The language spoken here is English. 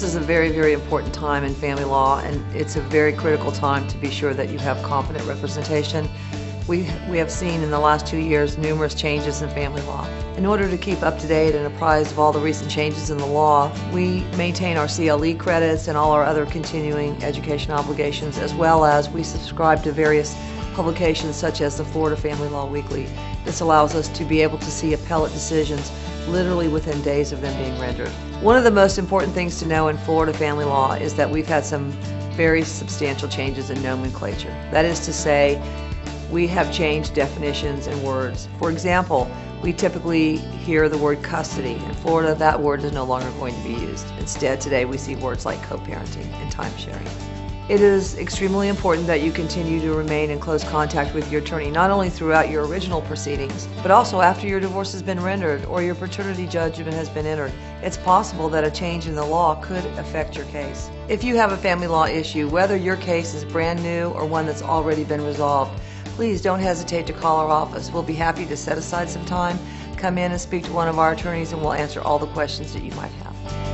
This is a very, very important time in family law, and it's a very critical time to be sure that you have competent representation. We have seen in the last 2 years numerous changes in family law. In order to keep up to date and apprised of all the recent changes in the law, we maintain our CLE credits and all our other continuing education obligations, as well as we subscribe to various publications such as the Florida Family Law Weekly. This allows us to be able to see appellate decisions literally within days of them being rendered. One of the most important things to know in Florida family law is that we've had some very substantial changes in nomenclature. That is to say, we have changed definitions and words. For example, we typically hear the word custody. In Florida, that word is no longer going to be used. Instead, today we see words like co-parenting and time-sharing. It is extremely important that you continue to remain in close contact with your attorney, not only throughout your original proceedings, but also after your divorce has been rendered or your paternity judgment has been entered. It's possible that a change in the law could affect your case. If you have a family law issue, whether your case is brand new or one that's already been resolved, please don't hesitate to call our office. We'll be happy to set aside some time, come in and speak to one of our attorneys, and we'll answer all the questions that you might have.